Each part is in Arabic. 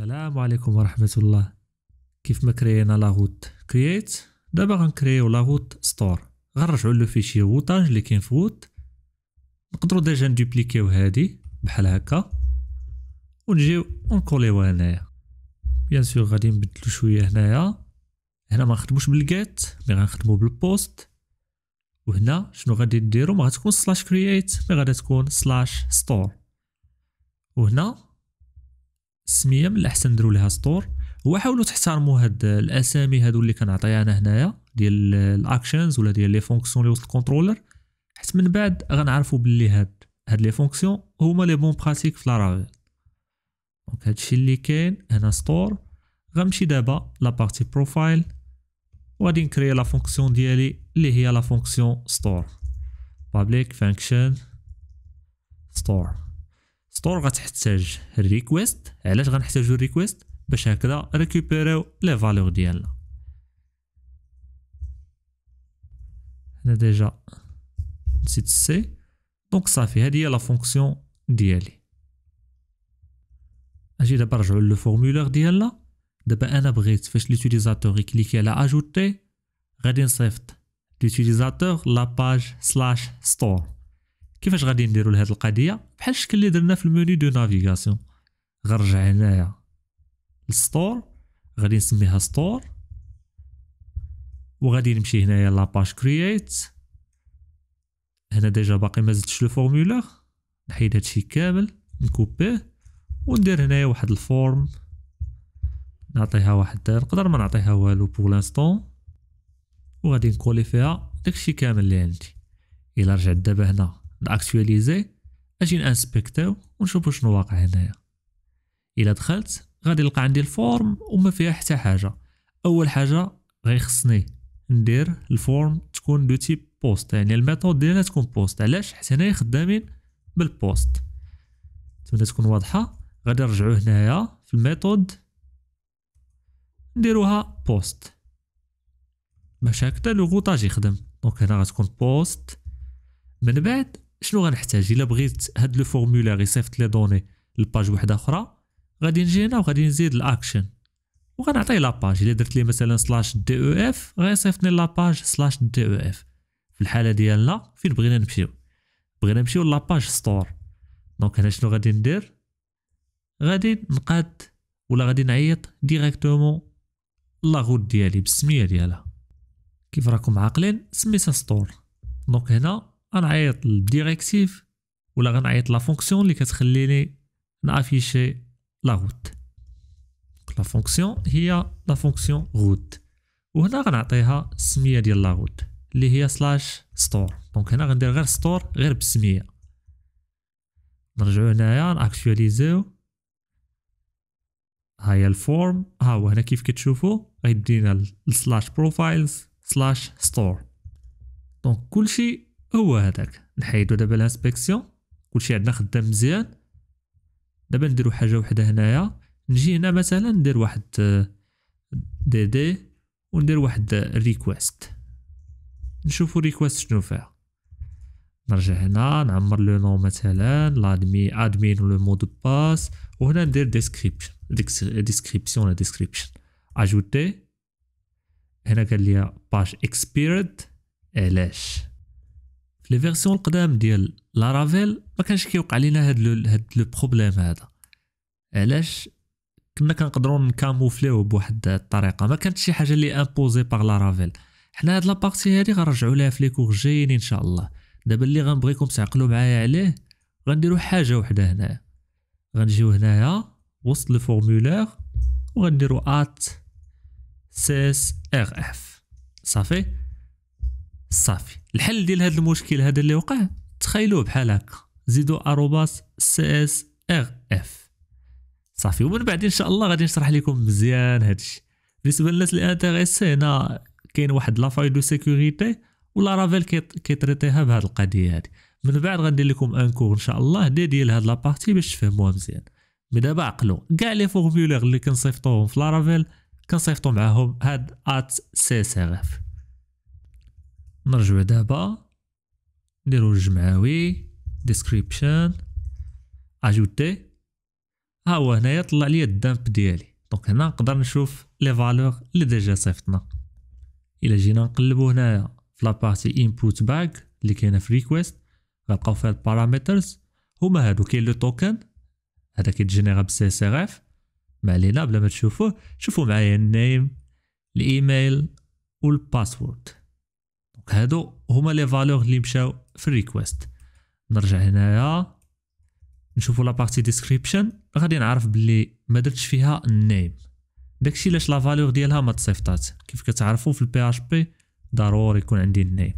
السلام عليكم ورحمة الله. كيف ما كرينا لاغوت كرييت، دابا غنكريو لاغوت ستور. غنرجعو لو فيشي روتاج اللي كاين في غوت، نقدرو ديجا ندوبليكيو هادي بحال هكا ونجيو ونكوليوها هنايا. بيان سور غادي نبدلو شويه هنايا، هنا ما نخدموش بالجيت مي غنخدمو بالبوست. وهنا شنو غادي ديرو؟ ما غتكون سلاش كرييت مي غادا تكون سلاش ستور. وهنا السميه من الاحسن نديرو لها ستور. وحاولوا تحترموا هاد الاسامي هادو اللي كنعطيها انا هنايا ديال الاكشنز ولا ديال لي فونكسيون اللي وسط الكونترولر، حيت من بعد غنعرفوا باللي هاد لي فونكسيون هما لي بون براتيك في لارافيل. دونك هادشي اللي كاين هنا ستور. غنمشي دابا لابارتي بروفايل وغادي نكري لا فونكسيون ديالي اللي هي لا فونكسيون ستور. بابليك فانكشن ستور. ستور غتحتاج الريكويست. علاش غنحتاجو الريكويست؟ باش هكذا ريكوبيريو لي فالور ديالنا. هنا ديجا نسيت السي، دونك صافي هادي هي لا فونكسيون ديالي. اجي دابا نرجعو لو فورمولير ديالنا. دابا انا بغيت فاش ليوتيليزاتور يكليكي على اجوتي غادي نصيفط ليوتيليزاتور لاباج سلاش ستور. كيفاش غادي نديرو لهاد القضيه؟ بحال الشكل اللي درنا في المنيو دو نافيغاسيون. غنرجع هنايا للستور، غادي نسميها ستور، وغادي نمشي هنايا لاباج كرييت. هنا ديجا باقي ما زدتش لو فورمولير، نحيد هادشي كامل نكوبيه وندير هنايا واحد الفورم نعطيها واحد، نقدر ما نعطيها والو بور لانستون، وغادي نكولي فيها داكشي كامل اللي عندي. الا رجعت دابا هنا نأكتواليزي، اجي نانسبكتاو ونشوفو شنو واقع هنايا. الا دخلت غادي نلقى عندي الفورم وما فيها حتى حاجه. اول حاجه غيخصني ندير الفورم تكون دو تيب بوست، يعني الميثود ديالنا تكون بوست. علاش؟ حيت هنايا خدامين بالبوست. نتمنى تكون واضحه. غادي نرجعو هنايا في الميثود نديروها بوست باش هكذا لو غوطاج يخدم. دونك هنا غتكون بوست. من بعد شنو غنحتاج؟ الا بغيت هاد لو فورمولير يصيفط لي دوني لباج وحده اخرى، غادي نجي هنا وغادي نزيد الاكشن وغنعطيه لاباج. الا درت ليه مثلا سلاش دي او اف غيصيفطني لاباج سلاش دي او اف. في الحاله ديالنا فين بغينا نمشيو؟ بغينا نمشيو لاباج ستور. دونك هنا شنو غادي ندير؟ غادي نقاد ولا غادي نعيط ديريكتومون لاغوت ديالي بالسميه ديالها. كيف راكم عاقلين سميتها ستور. دونك هنا غنعيط للديريكتيف ولا غنعيط لا فونكسيون اللي كتخليني نافيشي لا روت. لا فونكسيون هي لا فونكسيون روت، وهنا غنعطيها السميه ديال لا روت اللي هي سلاش ستور. دونك هنا غندير غير ستور غير بالسميه. نرجعو هنايا ناكتواليزيو. ها هي الفورم، ها هو هنا كيف كتشوفوا غيدينا السلاش بروفايلز سلاش ستور. دونك كلشي هو هذاك. نحيدو دابا الانسبكسيون، كلشي عندنا خدام مزيان. دابا نديرو حاجه وحده هنايا. نجي هنا مثلا ندير واحد دي دي وندير واحد ريكويست، نشوفو ريكويست شنو فيها. نرجع هنا نعمر لو نو مثلا لادمي ادمين ولو مود باس، وهنا ندير ديسكريبشن ديسكريبسيون ولا ديسكريبشن اجوتي. هنا قال لي باج اكسبيرد. علاش؟ لي فيرسيون القدام ديال لارافيل ما كانش كيوقع لينا هاد لو بروبليم هذا. علاش؟ كنا كنقدروا نكاموفليو بواحد الطريقه، ما كانت شي حاجه اللي امبوزي باغ لارافيل. حنا هاد لابارتي هادي غنرجعوا لها في لي كور جايين ان شاء الله. دابا اللي غنبغيكم تعقلوا معايا عليه، غنديروا حاجه وحده هنايا. غنجيو هنايا وسط لو فورمولير وغنديروا ات سيس ار اف. صافي صافي. الحل ديال هذا المشكل هذا اللي وقع تخيلوه بحال هكا، زيدوا اروباس سي اس ار اف. صافي. ومن بعد ان شاء الله غادي نشرح لكم مزيان هادشي. بالنسبه للناس اللي انتريسي، هنا كاين واحد لافاي دو سيكوريتي ولا رافيل كيتريتيها بهاد القضيه هادي. من بعد غندير لكم ان كور ان شاء الله ديال هاد لابارتي باش تفهموها مزيان. مي دابا عقلوا كاع لي فورمولير اللي كنصيفطوهم في لارافيل كنصيفطو معاهم هاد ات سي اس ار اف. نرجعو دابا نديرو الجمعوي ديسكريبشن اجوتي. ها هو هنايا طلع لي الدامب ديالي. دونك هنا نقدر نشوف لي فالور اللي ديجا صيفطنا. الا جينا نقلبو هنايا في لابارتي انبوت باك اللي كاينه في ريكويست غنلقاو فيها البارامترز هما هادو. كاين لو توكن هذا كيتجينيرا بالسي اس ار اف، ما علينا بلا ما تشوفوه. شوفوا معايا النيم، الايميل والباسورد. دونك هادو هما لي فالور اللي مشاو في الريكويست. نرجع هنايا نشوفوا لا بارتي ديسكريبشن، غادي نعرف بلي ما درتش فيها النيم، داكشي علاش لا فالور ديالها ما تصيفطات. كيف كتعرفوا في البي اش بي ضروري يكون عندي النيم.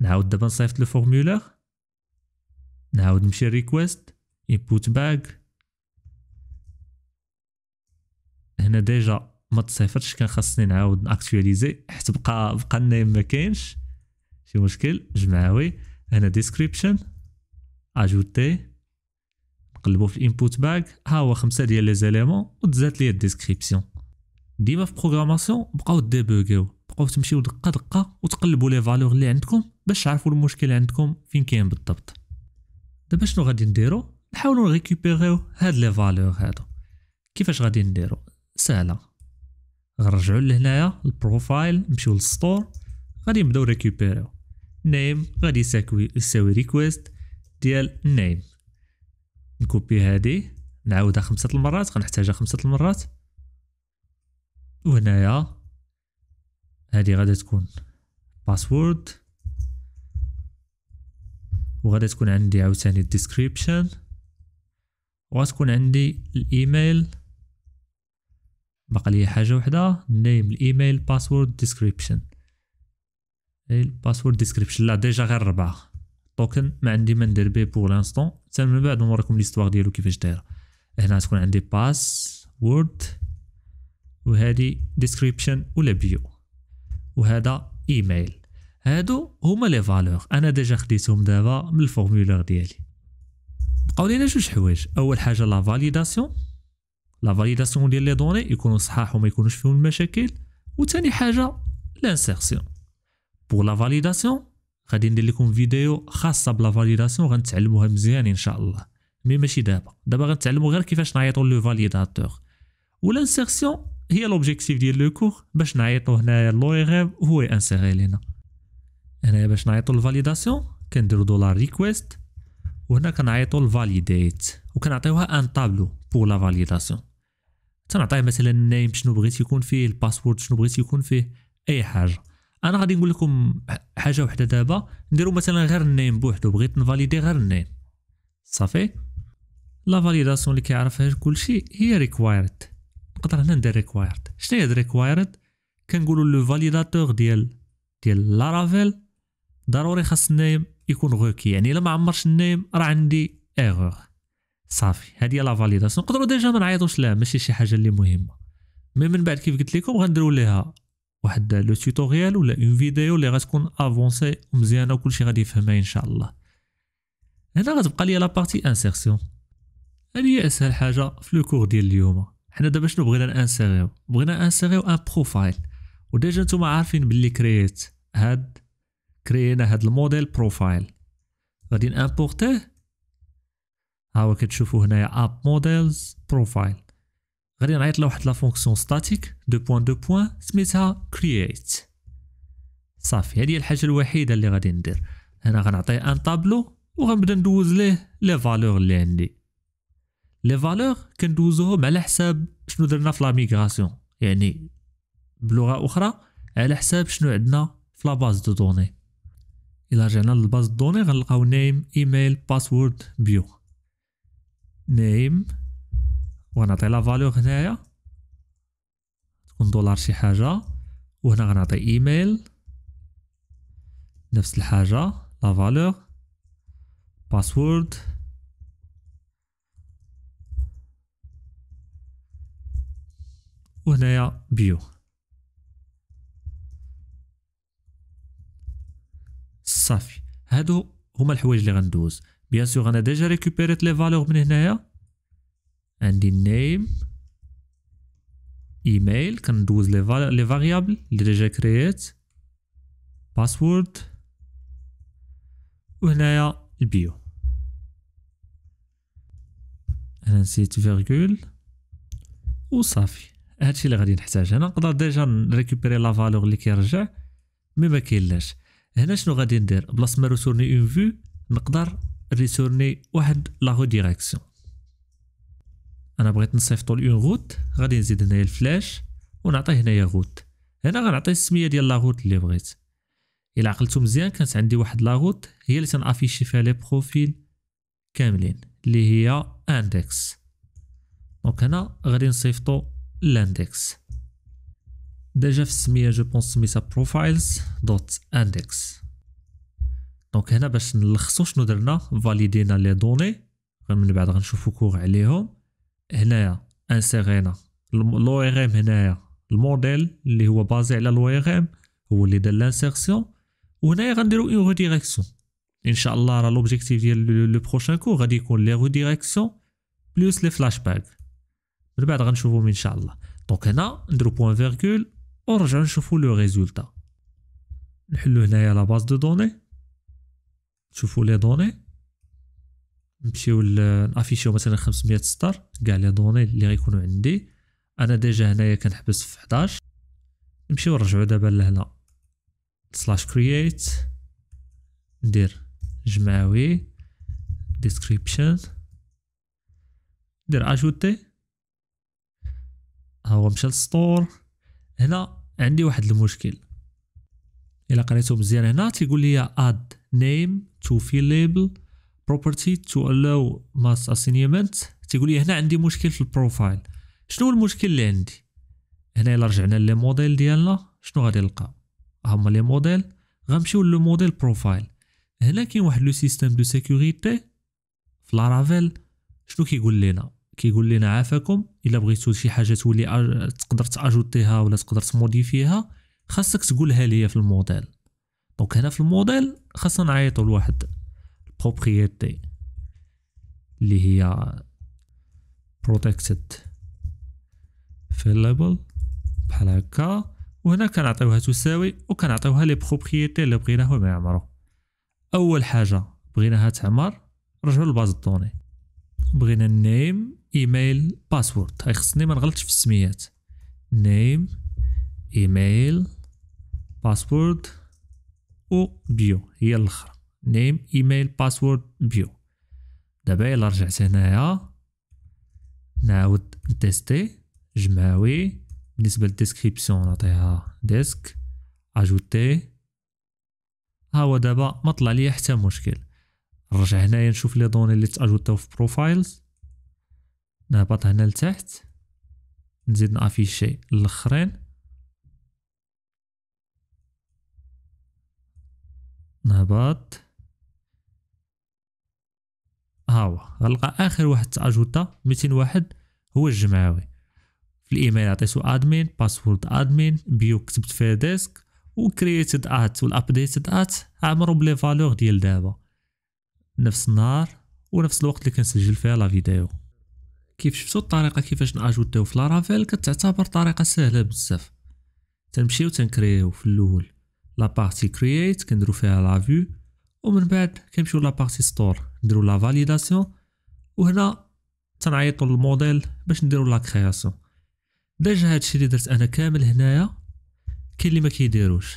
نعاود دابا نصيفط لو فورمولير، نعاود نمشي ريكويست انبوت باك. هنا ديجا ما تصيفطش، كان خاصني نعاود ناكتواليزي حيت بقى النيم ما كاينش. شي مشكل جمعوي. هنا ديسكريبشن اجوتي، نقلبو في الانبوت باك، ها هو 5 ديال لي زيليمون وتزادت ليا الديسكريبسيون. ديما في بروغراماسيون بقاو ديبوغيو، بقاو تمشيو دقه دقه وتقلبوا لي فالور اللي عندكم باش تعرفوا المشكل عندكم فين كاين بالضبط. دابا شنو غادي نديرو؟ نحاولوا نريكوبيريو هاد لي فالور هادو. كيفاش غادي نديرو؟ سهله، غنرجعوا لهنايا البروفايل، نمشيو للستور، غادي نبداو ريكوبيريو. نيم غادي يساوي ريكويست ديال نيم، نكوبي هادي نعاودها 5 المرات، غنحتاجها 5 المرات. وهنايا هادي غادي تكون باسورد، وغادي تكون عندي عاوتاني الديسكريبشن، وغتكون عندي الايميل. بقى لي حاجه وحده، نيم، الايميل، باسورد، ديسكريبشن. الباسورد ديسكريبشن لا ديجا غير 4 توكن ما عندي ما ندير به بور لانستون، حتى من بعد نوريكم ليستوار ديالو كيفاش دايره. هنا تكون عندي باس وورد، وهذه ديسكريبشن ولا بيو، وهذا ايميل. هادو هما لي فالور انا ديجا خديتهم دابا من الفورمولير ديالي. بقاو لينا جوج حوايج، اول حاجه لا فاليداسيون، لا فاليداسيون ديال لي دوني يكونوا صحاح وما يكونوش فيهم المشاكل، وثاني حاجه لانسيرسيون. بور لا فاليداسيون غادي ندير لكم فيديو خاصه بلا فاليداسيون، غنتعلموها مزيان ان شاء الله، مي ماشي دابا. دابا غنتعلموا غير كيفاش نعيطوا لو فاليداتور. والانسيرسيون هي لوبجيكتيف ديال لو كور، باش نعيطوا هنايا لو ريف هو انسيري لينا. هنايا باش نعيطوا الفاليداسيون كنديروا دولار ريكويست، وهنا كنعيطوا الفاليديت، وكنعطيوها ان طابلو بور لا فاليداسيون. تنعطيه مثلا النيم شنو بغيت يكون فيه، الباسورد شنو بغيت يكون فيه، اي حاجه. انا غادي نقول لكم حاجه وحده دابا، نديرو مثلا غير النيم بوحدو، بغيت نفاليدي غير النيم صافي. لا فاليداسيون اللي كيعرفها كلشي هي ريكوايرد. نقدر هنا ندير ريكوايرد. شنو هي ريكوايرد؟ كنقولوا لو فاليداتور ديال لارافيل ضروري خاص النيم يكون غوكي، يعني الا ما عمرش النيم راه عندي ايغور صافي. هذه هي لا فاليداسيون، نقدروا ديجا ما نعيطوش لها، ماشي شي حاجه اللي مهمه. مي من بعد كيف قلت لكم غنديروا ليها واحد لو توتوريال ولا اون فيديو اللي غتكون افونسي ومزيانه وكلشي غادي يفهمها ان شاء الله. هنا غتبقى لي لا بارتي انسيرسيون، هذه هي اسهل حاجه في لو كور ديال اليوم. حنا دابا شنو بغينا انسيريو؟ بغينا انسيريو ان بروفايل، وديجا نتوما عارفين باللي كرييت هاد كريينا هاد الموديل بروفايل. غادي نامبورتيه، ها هو كتشوفوا هنايا اب موديلز بروفايل. غادي نعيط لواحد لا فونكسيون ستاتيك 2.2. سميتها كرييت صافي. هذه هي الحاجه الوحيده اللي غادي ندير. هنا غنعطيه ان طابلو وغنبدا ندوز ليه لي فالور اللي عندي. لي فالور كندوزوهم على حساب شنو درنا في لا ميغراسيون، يعني بلغه اخرى على حساب شنو عندنا في لا باز دو دوني. الا رجعنا للباز دو دوني غنلقاو نيم، ايميل، باسورد، بيو. نيم وغنعطي لا فالور هنايا تكون دولار شي حاجه، وهنا غنعطي ايميل نفس الحاجه لا فالور، باسورد، وهنايا بيو. صافي هادو هما الحوايج اللي غندوز. بيان سور انا ديجا ريكوبيريت لي فالور من هنايا، عندي نيم، ايميل، كندوز لي فاريابل اللي ديجا كرييت، باسورد، وهنايا البيو. انا نسيت فيرغول وصافي. هادشي اللي غادي نحتاج. انا نقدر ديجا نريكوبيري لا فالور اللي كيرجع مي ما كاينلاش. هنا شنو غادي ندير؟ بلاص ما ريسورني اون فيو نقدر ريسورني واحد لا ريديريكسيون. انا بغيت نصيفطو لون غوت، غادي نزيد هنايا الفلاش ونعطيه هنايا غوت. هنا غنعطيه السميه ديال لا غوت اللي بغيت. الا عقلتو مزيان كانت عندي واحد لا غوت هي اللي تنافيشي فيها لي بروفيل كاملين اللي هي اندكس. دونك هنا غادي نصيفطو الاندكس. ديجا في السميه جو بونس سميتها بروفايلز دوت اندكس. دونك هنا باش نلخصو شنو درنا، فاليدينا لي دوني، من بعد غنشوفو كور عليهم. هنايا انسيغينا لو ار ام، هنايا الموديل اللي هو بازي على لو ار ام هو اللي دار لانسيرسيون، وهنايا غنديرو اون ريديريكسيون. ان شاء الله راه لوبجيكتيف ديال لو بروشين كور غادي يكون لي ريديريكسيون بلوس لي فلاش باك، من بعد غنشوفهم ان شاء الله. دونك هنا نديرو بوين فيرغول ونرجعو نشوفو لو ريزولتا. نحلو هنايا لا باز دو دوني، نشوفو لي دوني، نمشيو نافيشيو مثلا 500 سطر كاع لي دوني اللي غيكونوا عندي. انا ديجا هنايا كنحبس في 11. نمشيو نرجعو دابا لهنا سلاش كرييت، ندير جمعوي ديسكريبشن، ندير اجوتي. ها هو مشى للسطور. هنا عندي واحد المشكل، الا قريتو مزيان هنا تيقول لي اد نيم تو في ليبل property to allow mass assignment. تيقول لي هنا عندي مشكل في البروفايل. شنو المشكل اللي عندي هنا؟ الا رجعنا للي موديل ديالنا شنو غادي نلقى؟ هما لي موديل. غنمشيو للو موديل بروفايل. هنا كاين واحد لو سيستيم دو سيكوريتي في لارافيل. شنو كيقول لنا؟ كيقول لنا عافاكم الا بغيتو شي حاجه تولي تقدر تاجوتيها ولا تقدر تموديفيها خاصك تقولها ليا في الموديل. دونك هنا في الموديل خاصنا نعيطو لواحد propriété اللي هي protected fillable بحال هكا، وهنا كنعطيوها تساوي وكنعطيوها لي بروبريتي اللي بغيناهم يعمروا. اول حاجه بغيناها تعمر نرجعوا لباز الدوني، بغينا نيم ايميل باسورد. خصني ما نغلطش في السميات. نيم ايميل باسورد و بيو هي الاخرى، نيم ايميل باسورد بيو. دابا الا رجعت هنايا نعاود تيستي جمعوي، بالنسبه للديسكريبسيون نعطيها ديسك اجوتي. ها هو دابا ما طلع ليا حتى مشكل. نرجع هنايا نشوف لي دوني اللي تاجوتاو في بروفايلز، نهبط هنا لتحت نزيد نافيشي الاخرين، نهبط. ها هو غنلقى اخر واحد تاجوتا 201 هو الجمعوي. في الايميل عطيتو ادمين باسورد ادمين بيو، كتبت فيها ديسك وكرييتد ات والابديتد ات، عمرو بلي فالور ديال دابا نفس النهار ونفس الوقت اللي كنسجل فيها لا فيديو. كيف شفتوا الطريقه كيفاش ناجوتاو في لارافيل كتعتبر طريقه سهله بزاف. تنمشيو تنكرييو في الاول لا بارتي كرييت كنديرو فيها لا فيو، ومن بعد كنمشيو لا بارتي ستور نديرو لا فاليداسيون، وهنا تنعيطو للموديل باش نديرو لا كرياسيون. ديجا هادشي اللي درت انا كامل هنايا كاين اللي ما كيديروش.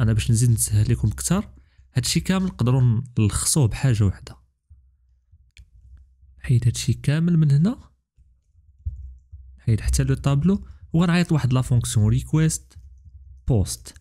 انا باش نزيد نسهل لكم اكثر هادشي كامل نقدروا نلخصوه بحاجه وحده. نحيد هادشي كامل من هنا، نحيد حتى لو طابلو، وغنعيط واحد لا فونكسيون ريكويست بوست.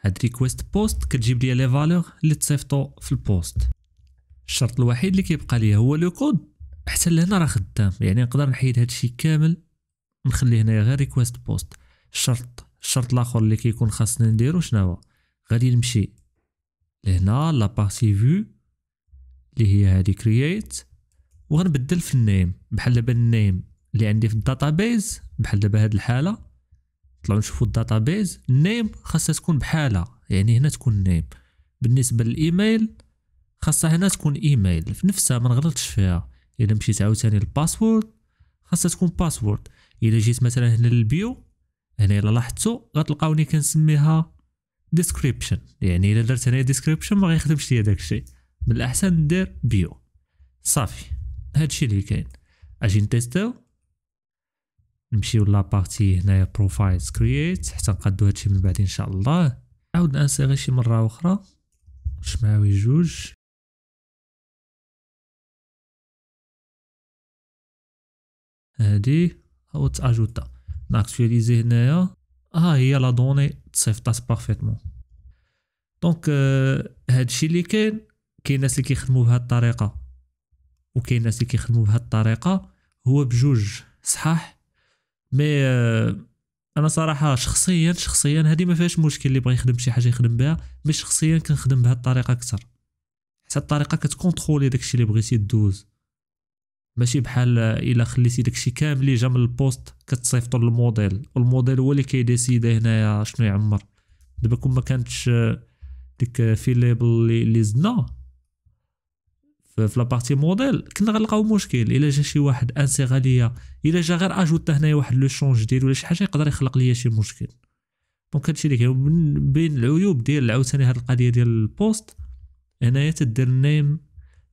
هاد ريكويست بوست كتجيب لي لي فالور اللي تصيفطو في البوست. الشرط الوحيد اللي كيبقى ليا هو لو كود. حتى لهنا راه خدام، يعني نقدر نحيد هادشي كامل نخلي هنايا غير ريكويست بوست. الشرط الاخر اللي كيكون خاصنا نديرو شنو هو؟ غادي نمشي لهنا لا بارتي فيو اللي هي هادي كرييت، وغنبدل في النيم بحال دابا النيم اللي عندي في الداتابيز. بحال دابا هاد الحاله نطلعو نشوفو الداتابيز، النيم خاصها تكون بحالها، يعني هنا تكون نيم. بالنسبه للايميل خاصها هنا تكون ايميل في نفسها ما نغلطش فيها. الا مشيت عاوتاني الباسورد خاصها تكون باسورد. الا جيت مثلا هنا للبيو، هنا الا لاحظتوا غتلقاوني كنسميها ديسكريبشن، يعني الا درت هنا ديسكريبشن ما غيخدمش ليا داكشي، من الاحسن ندير بيو. صافي هادشي اللي كاين. اجي نتيستيو، نمشيو لابارتي هنايا بروفايلز كرييت حتى نقادو هادشي من بعد ان شاء الله. عاود انسيغي شي مره اخرى جماوي جوج، هادي او تاجوتا ناكتواليزي هنايا. ها هي لا دوني تصيفطات بارفيتمون. دونك هادشي اللي كاين ناس اللي كيخدموا بهاد الطريقه وكاين ناس اللي كيخدموا بهاد الطريقه، هو بجوج صحاح. مي انا صراحه شخصيا هادي ما فيهاش مشكل، اللي بغى يخدم شي حاجه يخدم بها، مي شخصيا كنخدم بهاد الطريقه اكثر، حتى الطريقه كتكونترولي داكشي اللي بغيتي دوز، ماشي بحال الا خليتي داكشي كامل اللي جا من البوست كتصيفطو للموديل والموديل هو اللي كيديسيدي هنايا شنو يعمر. دابا كون ما كانتش ديك في ليبل لي زدنا في لابارتي موديل كنا غنلقاو مشكل. الا جا شي واحد انسيغا ليا، الا جا غير اجوت هنايا واحد لو شونج ديال ولا شي حاجه، يقدر يخلق ليا شي مشكل. دونك هادشي اللي كاين بين العيوب ديال عاوتاني هاد القضيه ديال البوست. هنايا تدير النيم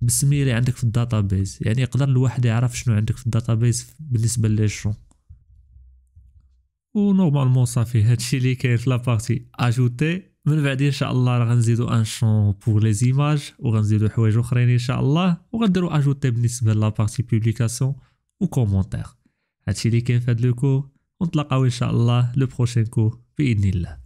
بالسميه اللي عندك في الداتابيز، يعني يقدر الواحد يعرف شنو عندك في الداتابيز بالنسبه لي شون. ونورمالمون صافي هادشي اللي كاين في لابارتي اجوتي. من بعد ان شاء الله راه غنزيدو ان شون بوغ لي زيماج وغنزيدو حوايج اخرين ان شاء الله، وغنديرو اجوتي بالنسبه لابارتي بوبليكاسيون وكومونتير. هادشي اللي كاين في هاد لو كور، ونتلاقاو ان شاء الله لو بروشين كور باذن الله.